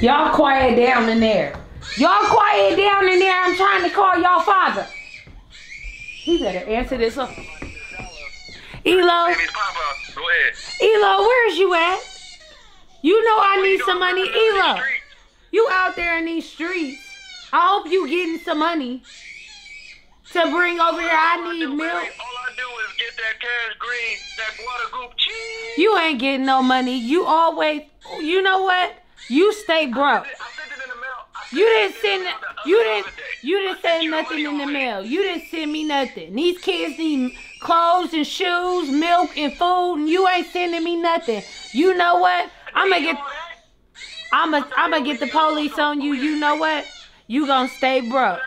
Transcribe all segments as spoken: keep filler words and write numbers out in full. Y'all quiet down in there. Y'all quiet down in there. I'm trying to call y'all father. He better answer this up. Eylo. Baby's papa. Go ahead. Eylo, where is you at? You know I need some money. Eylo, you out there in these streets. I hope you getting some money to bring over here. I need milk. All I do is get that cash green, that water goop cheese. You ain't getting no money. You always, you know what? You stay broke. You didn't send, you didn't, you didn't send nothing in the mail. You didn't send me nothing. These kids need clothes and shoes, milk and food, and you ain't sending me nothing. You know what? I'm gonna get, I'm gonna, I'm gonna get the police on you. You know what? You gonna stay broke.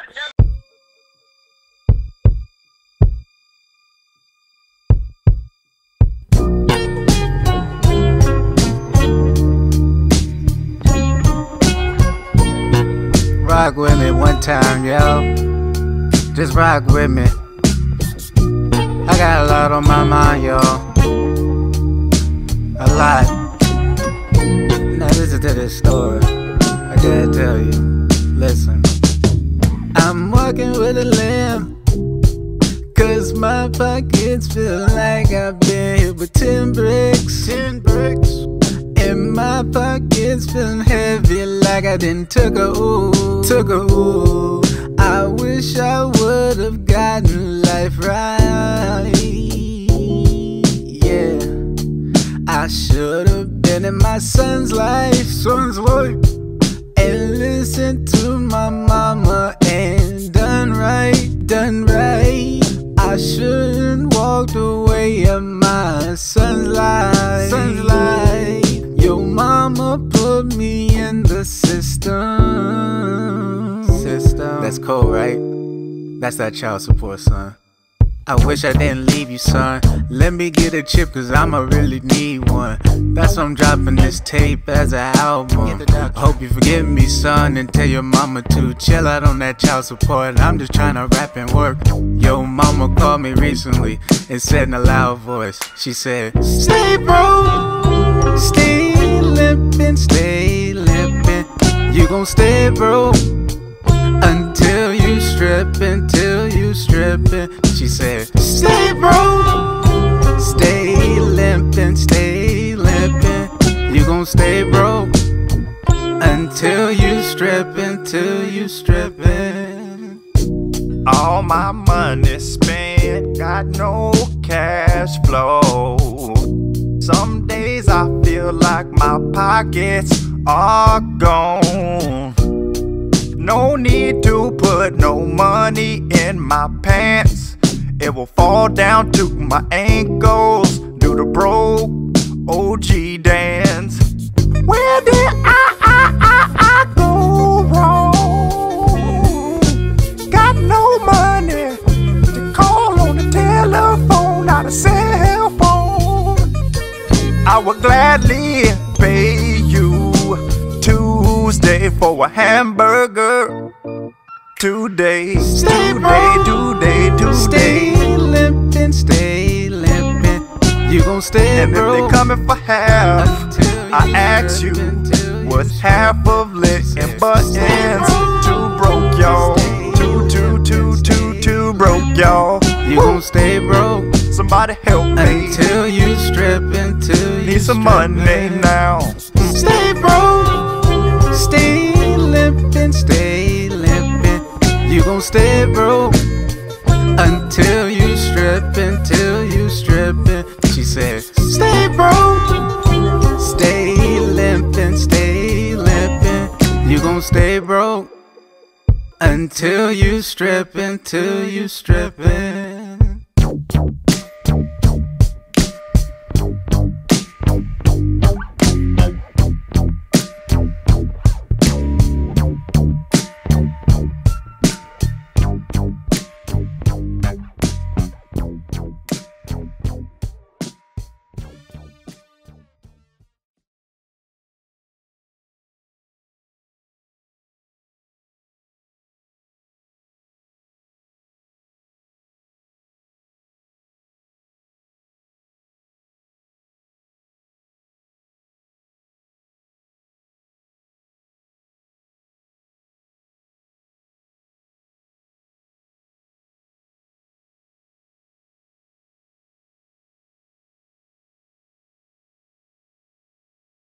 Rock with me one time, yo. Just rock with me. I got a lot on my mind, yo. A lot. Now listen to this story. I gotta tell you. Listen. I'm walking with a limp, cause my pockets feel like I've been hit with ten bricks. Ten bricks. And my pockets feeling heavy like I didn't took a ooh, took a ooh. I wish I would've gotten life right, yeah. I should've been in my son's life, son's life, and listened to my mama and done right, done right. I shouldn't walked away in my son's life, son's life. Your mama put me in the system. System. That's cold, right? That's that child support, son. I wish I didn't leave you, son. Let me get a chip, cause I'ma really need one. That's why I'm dropping this tape as an album. Hope you forgive me, son, and tell your mama to chill out on that child support. I'm just trying to rap and work. Yo, mama called me recently and said in a loud voice, she said, stay broke, stay limpin', stay limpin'. You gon' stay broke until you strippin', till you strippin'. She said, stay broke, stay limpin', stay limpin'. You gon' stay broke until you strippin', till you strippin'. All my money spent, got no cash flow. Some days I feel like my pockets are gone. No need to put no money in my pants. It will fall down to my ankles. Do the broke O G dance. Where did I, I, I, I go wrong? Got no money to call on the telephone, not a cell phone. I would gladly pay you Tuesday for a hamburger. Today, stay today, today, today, stay limpin', stay limpin'. You gon' stay and broke. And if they comin' for half, I ask you, what's half of lickin' buttons? Too broke, y'all. Too, too, too, too, too broke, y'all. You gon' stay broke. Somebody help me until you strippin', till you need some money now. Stay broke, stay limpin', stay. You gon' stay broke until you strippin', till you strippin'. She said, stay broke, stay limpin', stay limpin'. You gon' stay broke until you strippin', till you strippin'.